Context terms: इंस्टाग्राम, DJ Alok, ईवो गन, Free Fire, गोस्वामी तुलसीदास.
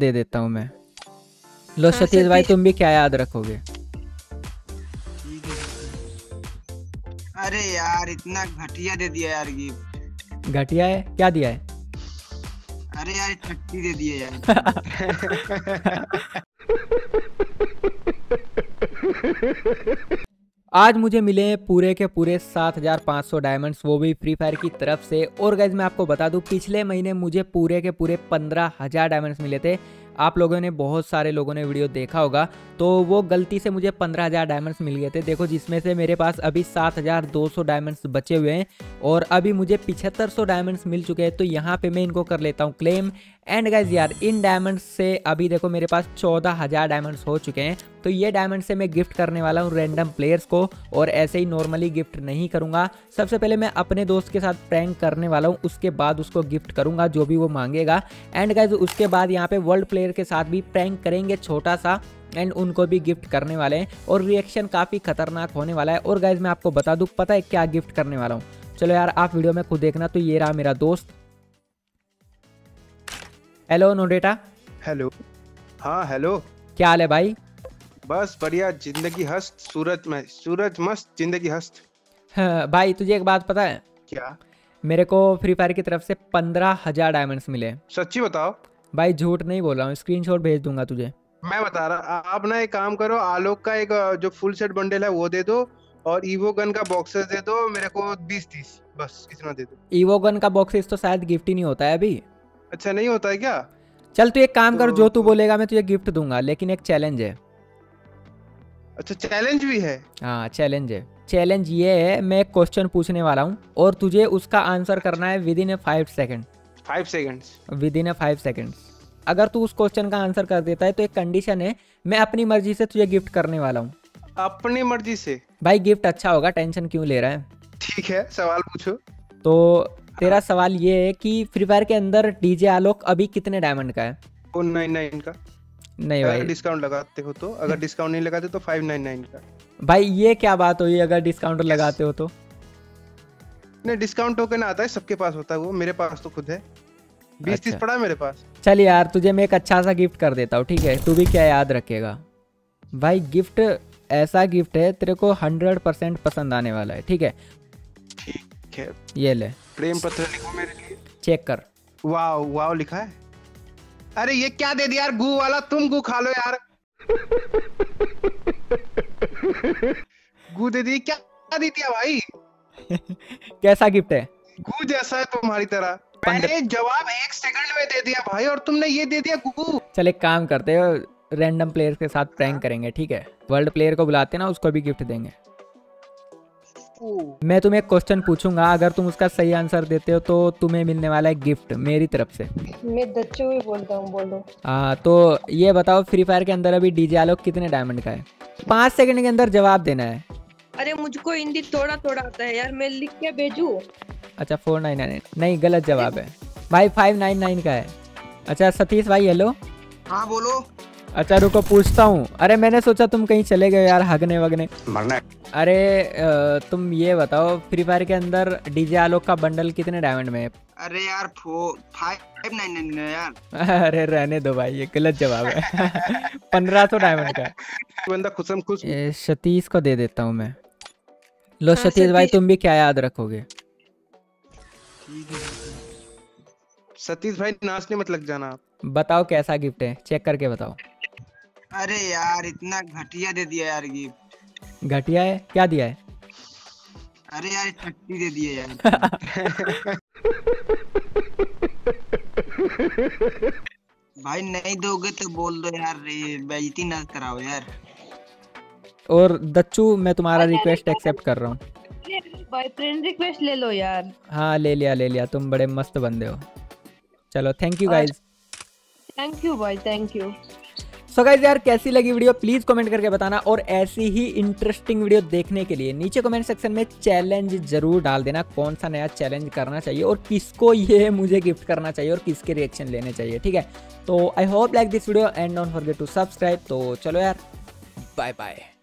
दे देता हूँ मैं। लो सतीश भाई तुम भी क्या याद रखोगे? अरे यार इतना घटिया दे दिया यार, गिफ्ट घटिया है। क्या दिया है? अरे यार छट्टी दे दिया यार। आज मुझे मिले पूरे के पूरे 7500 डायमंड्स, वो भी फ्री फायर की तरफ से। और गाइज मैं आपको बता दूं, पिछले महीने मुझे पूरे के पूरे 15000 डायमंड्स मिले थे। आप लोगों ने, बहुत सारे लोगों ने वीडियो देखा होगा, तो वो गलती से मुझे 15000 डायमंड्स मिल गए थे। देखो जिसमें से मेरे पास अभी 7200 डायमंड्स बचे हुए हैं और अभी मुझे 7500 डायमंड्स मिल चुके हैं। तो यहाँ पे मैं इनको कर लेता हूँ क्लेम। एंड गाइज यार इन डायमंड्स से अभी देखो मेरे पास 14000 डायमंड्स हो चुके हैं। तो ये डायमंड से मैं गिफ्ट करने वाला हूँ रैंडम प्लेयर्स को, और ऐसे ही नॉर्मली गिफ्ट नहीं करूँगा। सबसे पहले मैं अपने दोस्त के साथ प्रैंक करने वाला हूँ, उसके बाद उसको गिफ्ट करूँगा जो भी वो मांगेगा। एंड गाइज उसके बाद यहाँ पे वर्ल्ड प्लेयर के साथ भी प्रैंक करेंगे छोटा सा, एंड उनको भी गिफ्ट करने वाले हैं और रिएक्शन काफ़ी खतरनाक होने वाला है। और गाइज मैं आपको बता दूँ पता है क्या गिफ्ट करने वाला हूँ, चलो यार आप वीडियो में खुद देखना। तो ये रहा मेरा दोस्त। हेलो नोडेटा। हेलो। हाँ हेलो, क्या हाल है भाई? बस बढ़िया, जिंदगी हस्त, सूरज में सूरज मस्त, जिंदगी हस्त। हाँ, भाई तुझे एक बात पता है क्या? मेरे को फ्री फायर की तरफ से 15000 डायमंड्स मिले। सच्ची बताओ भाई, झूठ नहीं बोल रहा हूँ, स्क्रीनशॉट भेज दूंगा तुझे। मैं बता रहा, आप ना एक काम करो, आलोक का एक जो फुल सेट बंडल है वो दे दो, और ईवो गन का बॉक्सेस दे दो मेरे को 20-30, बस इतना दे दो। ईवो गन का बॉक्सेस तो शायद गिफ्ट ही नहीं होता है अभी। अच्छा नहीं होता है क्या? चल तू एक काम कर, जो तू बोलेगा मैं तुझे गिफ्ट दूंगा, लेकिन एक चैलेंज है। अच्छा चैलेंज भी है? हाँ चैलेंज है। चैलेंज ये है, मैं एक क्वेश्चन पूछने वाला हूँ और तुझे उसका आंसर करना है within 5 second. 5 seconds? Within 5 seconds. अगर तू उस क्वेश्चन का आंसर कर देता है तो एक कंडीशन है, मैं अपनी मर्जी से तुझे गिफ्ट करने वाला हूँ। अपनी मर्जी से? भाई गिफ्ट अच्छा होगा, टेंशन क्यों ले रहा है। ठीक है सवाल पूछो। तो तेरा सवाल ये है कि फ्री फायर के अंदर डीजे आलोक अभी कितने डायमंड का है? 499 का। नहीं भाई डिस्काउंट लगाते हो तो, अगर डिस्काउंट नहीं लगाते तो 599 का। भाई ये क्या बात हुई, अगर डिस्काउंट लगाते हो तो? नहीं डिस्काउंट टोकन आता है, सबके पास होता है वो, मेरे पास तो खुद है 20-30 पड़ा है मेरे पास। चल यार तुझे मैं एक अच्छा सा गिफ्ट कर देता हूँ, ठीक है? तू भी क्या याद रखेगा भाई, गिफ्ट ऐसा गिफ्ट है तेरे को 100% पसंद आने वाला है, ठीक है? ठीक है ये ले, प्रेम पत्र लिखो मेरे लिए, चेक कर। वाओ वाओ लिखा है। अरे ये क्या दे दिया यार, गू वाला, तुम गू खा लो यार। गू दे दी, क्या दे दिया भाई। कैसा गिफ्ट है? गू जैसा है तुम्हारी तरह। मैंने जवाब 1 सेकंड में दे दिया भाई, और तुमने ये दे दिया गू। चल एक काम करते हो, रैंडम प्लेयर्स के साथ प्रैंक करेंगे, ठीक है? वर्ल्ड प्लेयर को बुलाते ना, उसको भी गिफ्ट देंगे। मैं तुम्हें एक क्वेश्चन पूछूंगा, अगर तुम उसका सही आंसर देते हो तो तुम्हें मिलने वाला है गिफ्ट मेरी तरफ से। मैं दच्चू ही बोलता हूं, बोलो। तो ये बताओ फ्री फायर के अंदर अभी डीजे आलोक कितने डायमंड का है? 5 सेकंड के अंदर जवाब देना है। अरे मुझको हिंदी थोड़ा थोड़ा आता है यार, मैं लिख के भेजू। अच्छा 499। नहीं गलत जवाब है भाई, 599 का है। अच्छा सतीश भाई हेलो। हाँ बोलो। अच्छा रुको पूछता हूँ, अरे मैंने सोचा तुम कहीं चले गए यार, हगने वगने। अरे तुम ये बताओ फ्री फायर के अंदर डीजे आलोक का बंडल कितने डायमंड में है? अरे यार 599 यार। अरे रहने दो भाई, ये गलत जवाब है। 1500 डायमंड का बंदा खुश। सतीश को दे देता हूँ मैं। लो सतीश भाई तुम भी क्या याद रखोगे? सतीश भाई नाचने मत लग जाना आप। बताओ कैसा गिफ्ट है, चेक करके बताओ। अरे यार इतना घटिया दे दिया यार, गिफ्ट घटिया है। क्या दिया है? अरे यार छट्टी दे दिया यार। भाई नहीं दोगे तो बोल दो यार, बेइज्जती ना कराओ यार। और दच्चू मैं तुम्हारा रिक्वेस्ट एक्सेप्ट कर रहा हूँ, बॉयफ्रेंड रिक्वेस्ट ले लो यार। हाँ ले लिया ले लिया, तुम बड़े मस्त बंदे हो। चलो thank you guys. Thank you भाई, थैंक यू। सो गाइज यार कैसी लगी वीडियो प्लीज़ कमेंट करके बताना, और ऐसी ही इंटरेस्टिंग वीडियो देखने के लिए नीचे कमेंट सेक्शन में चैलेंज जरूर डाल देना, कौन सा नया चैलेंज करना चाहिए और किसको ये मुझे गिफ्ट करना चाहिए और किसके रिएक्शन लेने चाहिए, ठीक है? तो I hope like this video and don't forget to subscribe. तो चलो यार बाय बाय।